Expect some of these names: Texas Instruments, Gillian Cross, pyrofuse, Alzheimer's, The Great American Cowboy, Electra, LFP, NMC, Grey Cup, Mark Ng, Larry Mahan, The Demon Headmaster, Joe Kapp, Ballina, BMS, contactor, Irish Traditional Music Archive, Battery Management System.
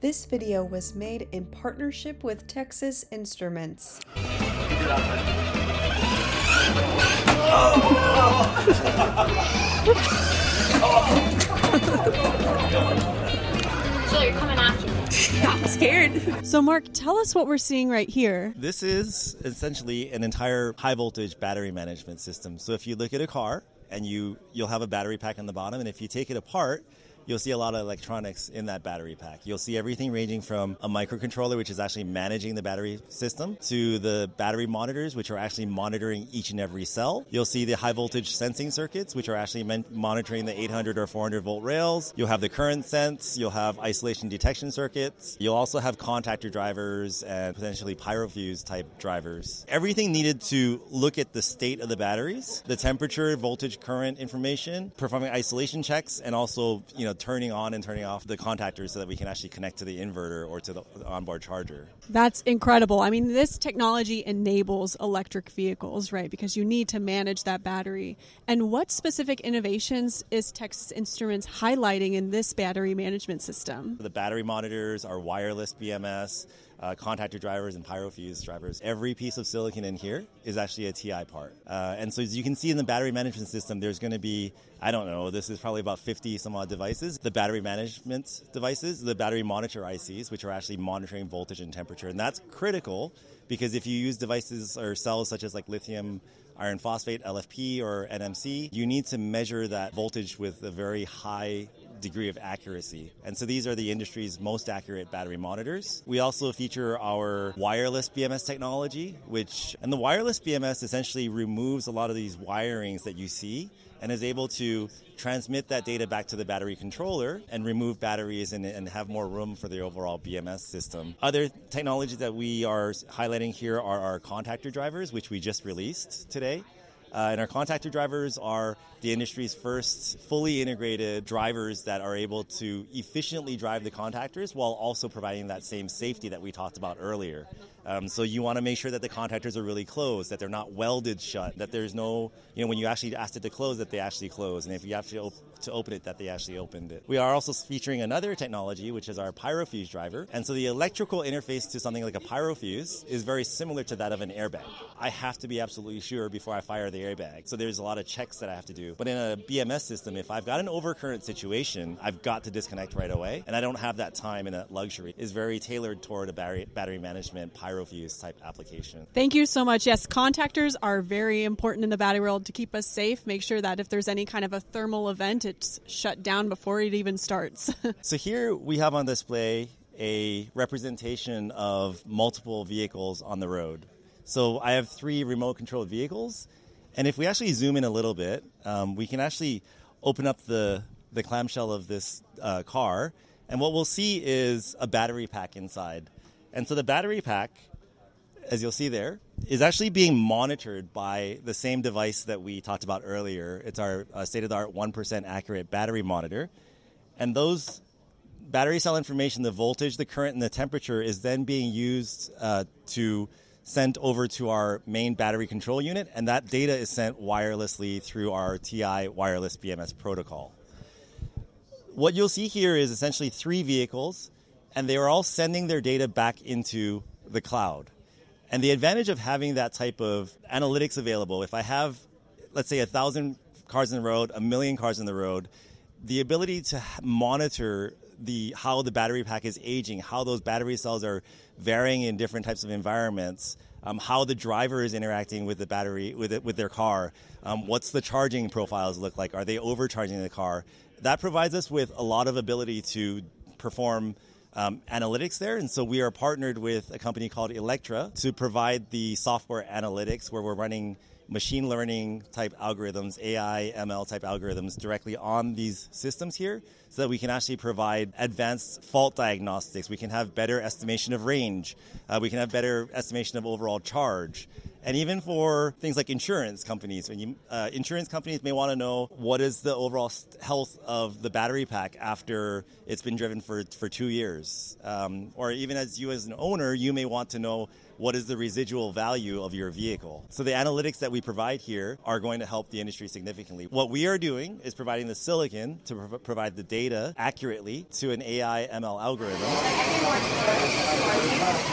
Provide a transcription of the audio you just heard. This video was made in partnership with Texas Instruments. So you're coming after me. Yeah, I'm scared. So Mark, tell us what we're seeing right here. This is essentially an entire high voltage battery management system. So if you look at a car and you'll have a battery pack on the bottom, and if you take it apart, you'll see a lot of electronics in that battery pack. You'll see everything ranging from a microcontroller, which is actually managing the battery system, to the battery monitors, which are actually monitoring each and every cell. You'll see the high voltage sensing circuits, which are actually monitoring the 800 or 400 volt rails. You'll have the current sense. You'll have isolation detection circuits. You'll also have contactor drivers and potentially pyrofuse type drivers. Everything needed to look at the state of the batteries, the temperature, voltage, current information, performing isolation checks, and also, you know, turning on and turning off the contactors so that we can actually connect to the inverter or to the onboard charger. That's incredible. I mean, this technology enables electric vehicles, right? Because you need to manage that battery. And what specific innovations is Texas Instruments highlighting in this battery management system? The battery monitors are wireless BMS. Contactor drivers and pyrofuse drivers. Every piece of silicon in here is actually a TI part. And so as you can see in the battery management system, there's going to be, I don't know, this is probably about 50 some odd devices. The battery management devices, the battery monitor ICs, which are actually monitoring voltage and temperature. And that's critical because if you use devices or cells such as like lithium iron phosphate, LFP or NMC, you need to measure that voltage with a very high degree of accuracy. And so these are the industry's most accurate battery monitors. We also feature our wireless BMS technology, and the wireless BMS essentially removes a lot of these wirings that you see and is able to transmit that data back to the battery controller and remove batteries and have more room for the overall BMS system. Other technologies that we are highlighting here are our contactor drivers, which we just released today. And our contactor drivers are the industry's first fully integrated drivers that are able to efficiently drive the contactors while also providing that same safety that we talked about earlier. So you want to make sure that the contactors are really closed, that they're not welded shut, that there's no, you know, when you actually asked it to close, that they actually close. And if you actually to open it, that they actually opened it. We are also featuring another technology, which is our pyrofuse driver. And so the electrical interface to something like a pyrofuse is very similar to that of an airbag. I have to be absolutely sure before I fire the airbag. So there's a lot of checks that I have to do. But in a BMS system, if I've got an overcurrent situation, I've got to disconnect right away. And I don't have that time and that luxury. It's very tailored toward a battery management pyrofuse type application. Thank you so much. Yes, contactors are very important in the battery world to keep us safe. Make sure that if there's any kind of a thermal event, it's shut down before it even starts. So here we have on display a representation of multiple vehicles on the road. So I have 3 remote controlled vehicles. And if we actually zoom in a little bit, we can actually open up the clamshell of this car. And what we'll see is a battery pack inside. And so the battery pack, as you'll see there, is actually being monitored by the same device that we talked about earlier. It's our state-of-the-art 1% accurate battery monitor. And those battery cell information, the voltage, the current, and the temperature is then being used to sent over to our main battery control unit. And that data is sent wirelessly through our TI wireless BMS protocol. What you'll see here is essentially 3 vehicles, and they are all sending their data back into the cloud. And the advantage of having that type of analytics available, if I have, let's say, 1,000 cars on the road, 1,000,000 cars on the road, the ability to monitor how the battery pack is aging, how those battery cells are varying in different types of environments, how the driver is interacting with the battery, with their car, what's the charging profiles look like, are they overcharging the car? That provides us with a lot of ability to perform analytics there. And so we are partnered with a company called Electra to provide the software analytics where we're running machine learning type algorithms, AI, ML type algorithms directly on these systems here so that we can actually provide advanced fault diagnostics. We can have better estimation of range. We can have better estimation of overall charge. and even for things like insurance companies. When insurance companies may want to know what is the overall health of the battery pack after it's been driven for 2 years. Or even as you as an owner, you may want to know what is the residual value of your vehicle. So the analytics that we provide here are going to help the industry significantly. What we are doing is providing the silicon to provide the data accurately to an AI ML algorithm.